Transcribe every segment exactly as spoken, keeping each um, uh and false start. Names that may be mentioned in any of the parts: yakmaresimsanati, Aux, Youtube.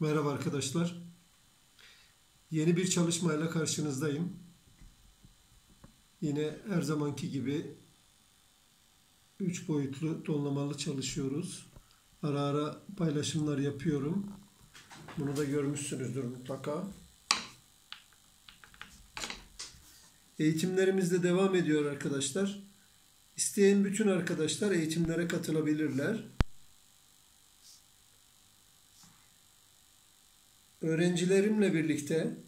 Merhaba arkadaşlar. Yeni bir çalışmayla karşınızdayım. Yine her zamanki gibi üç boyutlu donlamalı çalışıyoruz. Ara ara paylaşımlar yapıyorum. Bunu da görmüşsünüzdür mutlaka. Eğitimlerimiz de devam ediyor arkadaşlar. İsteyen bütün arkadaşlar eğitimlere katılabilirler. Öğrencilerimle birlikte,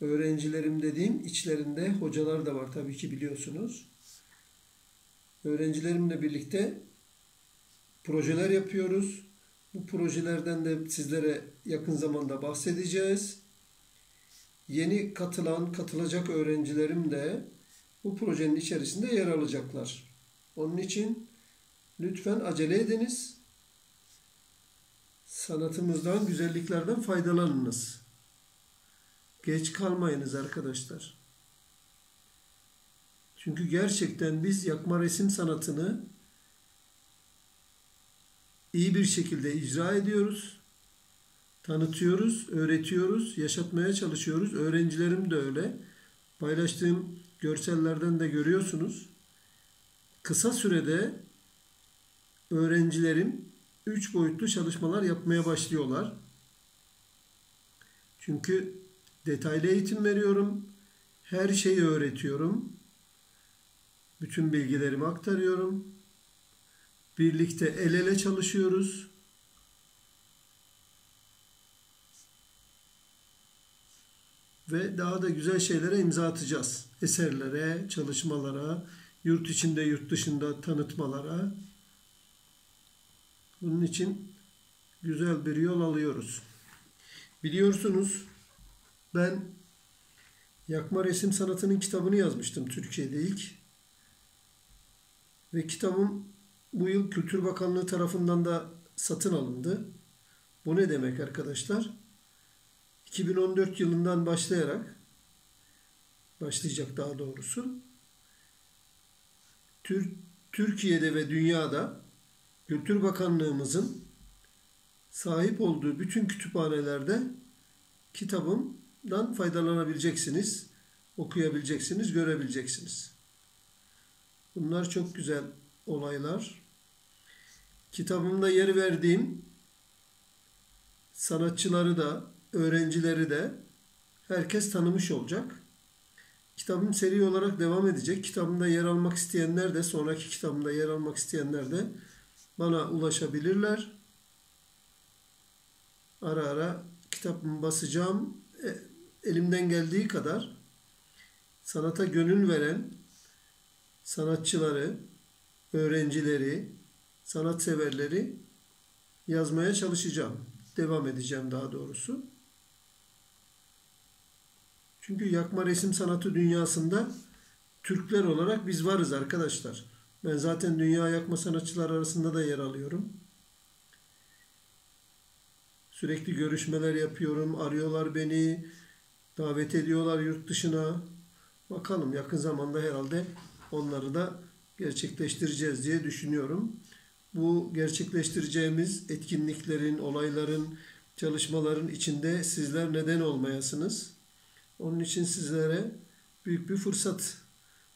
öğrencilerim dediğim içlerinde hocalar da var tabii ki biliyorsunuz. Öğrencilerimle birlikte projeler yapıyoruz. Bu projelerden de sizlere yakın zamanda bahsedeceğiz. Yeni katılan, katılacak öğrencilerim de bu projenin içerisinde yer alacaklar. Onun için lütfen acele ediniz. Sanatımızdan, güzelliklerden faydalanınız. Geç kalmayınız arkadaşlar. Çünkü gerçekten biz yakma resim sanatını iyi bir şekilde icra ediyoruz. Tanıtıyoruz, öğretiyoruz, yaşatmaya çalışıyoruz. Öğrencilerim de öyle. Paylaştığım görsellerden de görüyorsunuz. Kısa sürede öğrencilerim üç boyutlu çalışmalar yapmaya başlıyorlar. Çünkü detaylı eğitim veriyorum. Her şeyi öğretiyorum. Bütün bilgilerimi aktarıyorum. Birlikte el ele çalışıyoruz. Ve daha da güzel şeylere imza atacağız. Eserlere, çalışmalara, yurt içinde, yurt dışında tanıtmalara. Bunun için güzel bir yol alıyoruz. Biliyorsunuz ben yakma resim sanatının kitabını yazmıştım Türkiye'de ilk. Ve kitabım bu yıl Kültür Bakanlığı tarafından da satın alındı. Bu ne demek arkadaşlar? iki bin on dört yılından başlayarak, başlayacak daha doğrusu, Türkiye'de ve dünyada Kültür Bakanlığımızın sahip olduğu bütün kütüphanelerde kitabımdan faydalanabileceksiniz, okuyabileceksiniz, görebileceksiniz. Bunlar çok güzel olaylar. Kitabımda yer verdiğim sanatçıları da, öğrencileri de herkes tanımış olacak. Kitabım seri olarak devam edecek. Kitabımda yer almak isteyenler de, sonraki kitabımda yer almak isteyenler de bana ulaşabilirler. Ara ara kitabımı basacağım. Elimden geldiği kadar sanata gönül veren sanatçıları, öğrencileri, sanatseverleri yazmaya çalışacağım. Devam edeceğim daha doğrusu. Çünkü yakma resim sanatı dünyasında Türkler olarak biz varız arkadaşlar. Ben zaten dünya yakma sanatçılar arasında da yer alıyorum. Sürekli görüşmeler yapıyorum. Arıyorlar beni. Davet ediyorlar yurt dışına. Bakalım yakın zamanda herhalde onları da gerçekleştireceğiz diye düşünüyorum. Bu gerçekleştireceğimiz etkinliklerin, olayların, çalışmaların içinde sizler neden olmayasınız. Onun için sizlere büyük bir fırsat,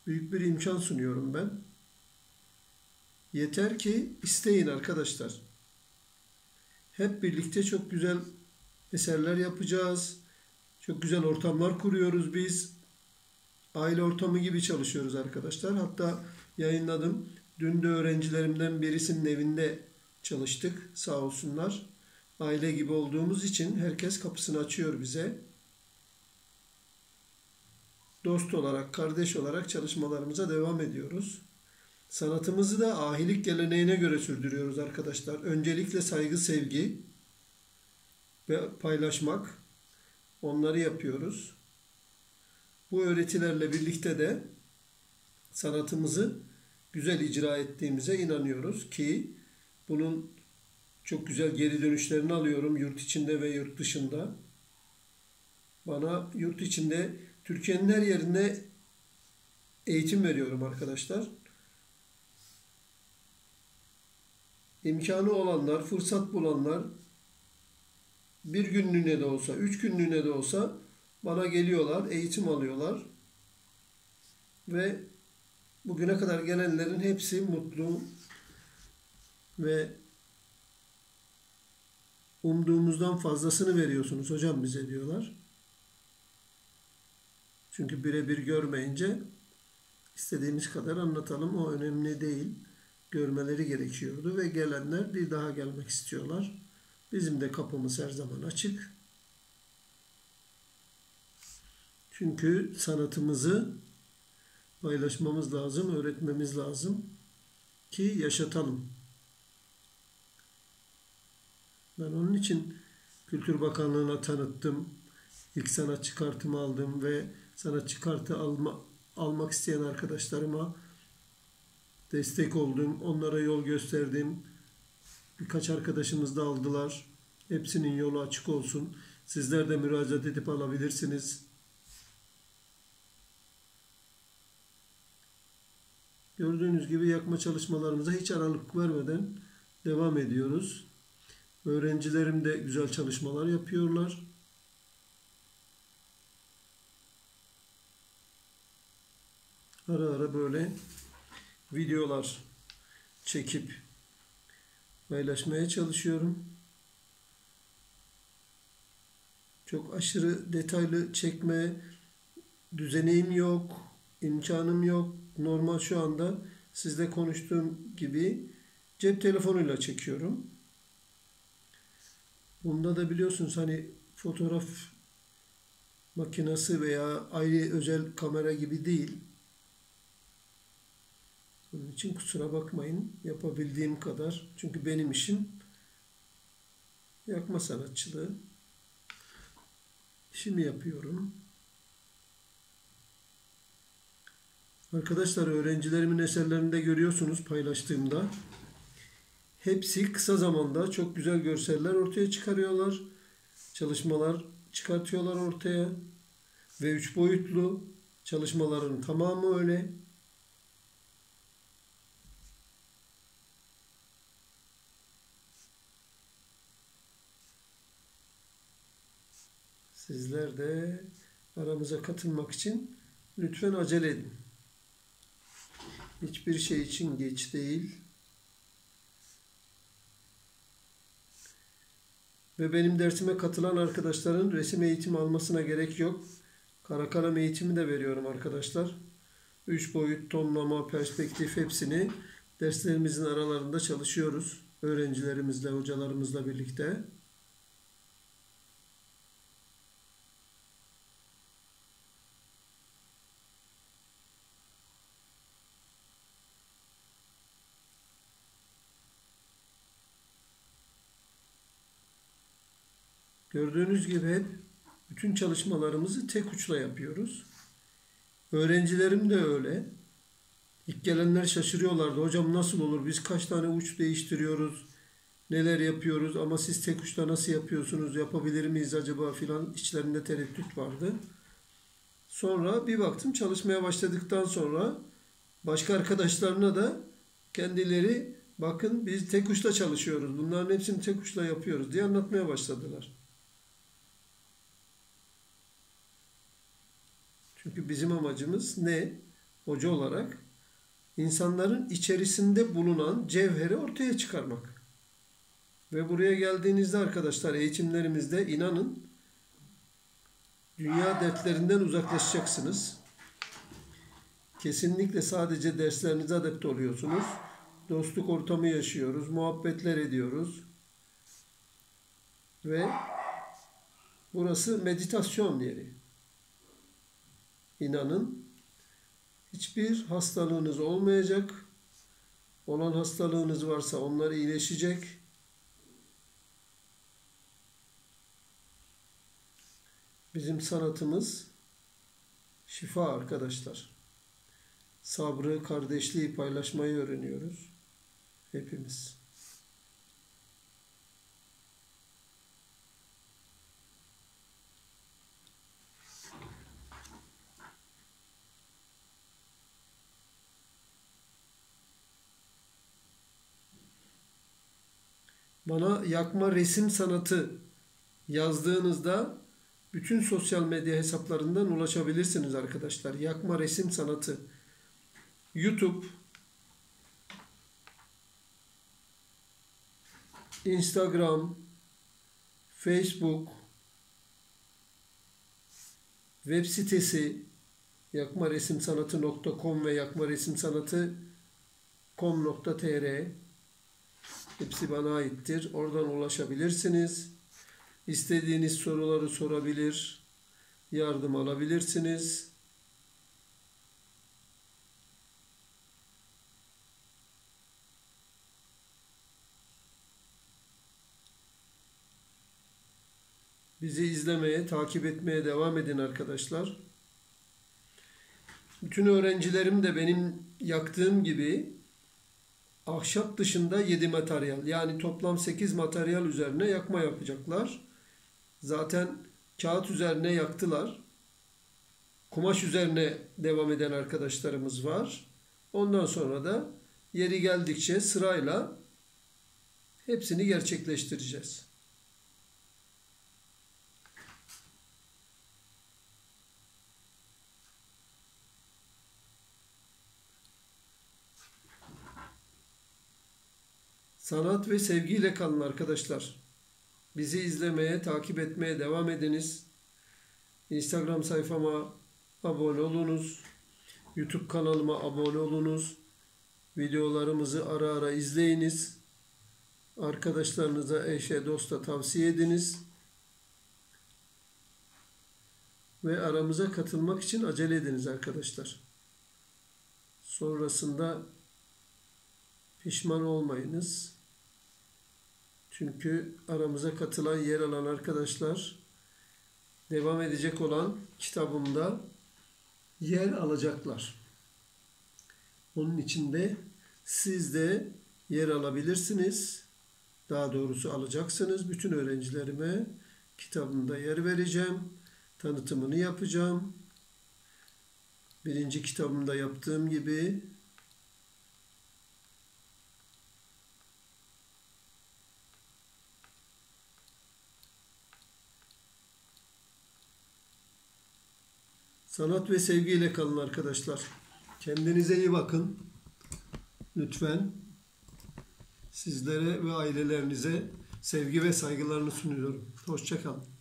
büyük bir imkan sunuyorum ben. Yeter ki isteyin arkadaşlar. Hep birlikte çok güzel eserler yapacağız. Çok güzel ortamlar kuruyoruz biz. Aile ortamı gibi çalışıyoruz arkadaşlar. Hatta yayınladım. Dün de öğrencilerimden birisinin evinde çalıştık. Sağ olsunlar. Aile gibi olduğumuz için herkes kapısını açıyor bize. Dost olarak, kardeş olarak çalışmalarımıza devam ediyoruz. Sanatımızı da ahilik geleneğine göre sürdürüyoruz arkadaşlar. Öncelikle saygı, sevgi ve paylaşmak. Onları yapıyoruz. Bu öğretilerle birlikte de sanatımızı güzel icra ettiğimize inanıyoruz ki bunun çok güzel geri dönüşlerini alıyorum yurt içinde ve yurt dışında. Bana yurt içinde, Türkiye'nin her yerinde eğitim veriyorum arkadaşlar. İmkanı olanlar, fırsat bulanlar bir günlüğüne de olsa, üç günlüğüne de olsa bana geliyorlar, eğitim alıyorlar. Ve bugüne kadar gelenlerin hepsi mutlu ve umduğumuzdan fazlasını veriyorsunuz hocam bize diyorlar. Çünkü birebir görmeyince istediğimiz kadar anlatalım, o önemli değil. Görmeleri gerekiyordu ve gelenler bir daha gelmek istiyorlar. Bizim de kapımız her zaman açık. Çünkü sanatımızı paylaşmamız lazım, öğretmemiz lazım ki yaşatalım. Ben onun için Kültür Bakanlığı'na tanıttım. İlk sanatçı kartımı aldım ve sanatçı kartı alma, almak isteyen arkadaşlarıma destek oldum. Onlara yol gösterdim. Birkaç arkadaşımız da aldılar. Hepsinin yolu açık olsun. Sizler de müracaat edip alabilirsiniz. Gördüğünüz gibi yakma çalışmalarımıza hiç aralık vermeden devam ediyoruz. Öğrencilerim de güzel çalışmalar yapıyorlar. Ara ara böyle videolar çekip paylaşmaya çalışıyorum. Çok aşırı detaylı çekme düzenim yok, imkanım yok. Normal şu anda sizle konuştuğum gibi cep telefonuyla çekiyorum. Bunda da biliyorsunuz hani fotoğraf makinesi veya ayrı özel kamera gibi değil. Bunun için kusura bakmayın, yapabildiğim kadar. Çünkü benim işim yakma sanatçılığı. İşimi yapıyorum. Arkadaşlar, öğrencilerimin eserlerini de görüyorsunuz paylaştığımda. Hepsi kısa zamanda çok güzel görseller ortaya çıkarıyorlar. Çalışmalar çıkartıyorlar ortaya. Ve üç boyutlu çalışmaların tamamı öyle. Sizler de aramıza katılmak için lütfen acele edin. Hiçbir şey için geç değil. Ve benim dersime katılan arkadaşların resim eğitimi almasına gerek yok. Kara kalem eğitimi de veriyorum arkadaşlar. Üç boyut, tonlama, perspektif hepsini derslerimizin aralarında çalışıyoruz. Öğrencilerimizle, hocalarımızla birlikte. Gördüğünüz gibi hep bütün çalışmalarımızı tek uçla yapıyoruz. Öğrencilerim de öyle. İlk gelenler şaşırıyorlardı. Hocam nasıl olur? Biz kaç tane uç değiştiriyoruz? Neler yapıyoruz? Ama siz tek uçla nasıl yapıyorsunuz? Yapabilir miyiz acaba filan? İçlerinde tereddüt vardı. Sonra bir baktım çalışmaya başladıktan sonra başka arkadaşlarına da kendileri bakın biz tek uçla çalışıyoruz. Bunların hepsini tek uçla yapıyoruz diye anlatmaya başladılar. Çünkü bizim amacımız ne? Hoca olarak insanların içerisinde bulunan cevheri ortaya çıkarmak. Ve buraya geldiğinizde arkadaşlar eğitimlerimizde inanın dünya dertlerinden uzaklaşacaksınız. Kesinlikle sadece derslerinize adapte oluyorsunuz. Dostluk ortamı yaşıyoruz, muhabbetler ediyoruz. Ve burası meditasyon yeri. İnanın hiçbir hastalığınız olmayacak. Olan hastalığınız varsa onlar iyileşecek. Bizim sanatımız şifa arkadaşlar. Sabrı, kardeşliği paylaşmayı öğreniyoruz hepimiz. Bana yakma resim sanatı yazdığınızda bütün sosyal medya hesaplarından ulaşabilirsiniz arkadaşlar. Yakma resim sanatı. YouTube, Instagram, Facebook, web sitesi yakmaresimsanatı nokta com ve yakmaresimsanatı nokta com nokta tr, hepsi bana aittir. Oradan ulaşabilirsiniz. İstediğiniz soruları sorabilir, yardım alabilirsiniz. Bizi izlemeye, takip etmeye devam edin arkadaşlar. Bütün öğrencilerim de benim yaktığım gibi ahşap dışında yedi materyal, yani toplam sekiz materyal üzerine yakma yapacaklar. Zaten kağıt üzerine yaktılar. Kumaş üzerine devam eden arkadaşlarımız var. Ondan sonra da yeri geldikçe sırayla hepsini gerçekleştireceğiz. Sanat ve sevgiyle kalın arkadaşlar. Bizi izlemeye, takip etmeye devam ediniz. Instagram sayfama abone olunuz. YouTube kanalıma abone olunuz. Videolarımızı ara ara izleyiniz. Arkadaşlarınıza, eşe, dosta tavsiye ediniz. Ve aramıza katılmak için acele ediniz arkadaşlar. Sonrasında pişman olmayınız. Çünkü aramıza katılan, yer alan arkadaşlar, devam edecek olan kitabımda yer alacaklar. Onun için de siz de yer alabilirsiniz. Daha doğrusu alacaksınız. Bütün öğrencilerime kitabımda yer vereceğim. Tanıtımını yapacağım. Birinci kitabımda yaptığım gibi. Sanat ve sevgiyle kalın arkadaşlar. Kendinize iyi bakın. Lütfen sizlere ve ailelerinize sevgi ve saygılarını sunuyorum. Hoşça kalın.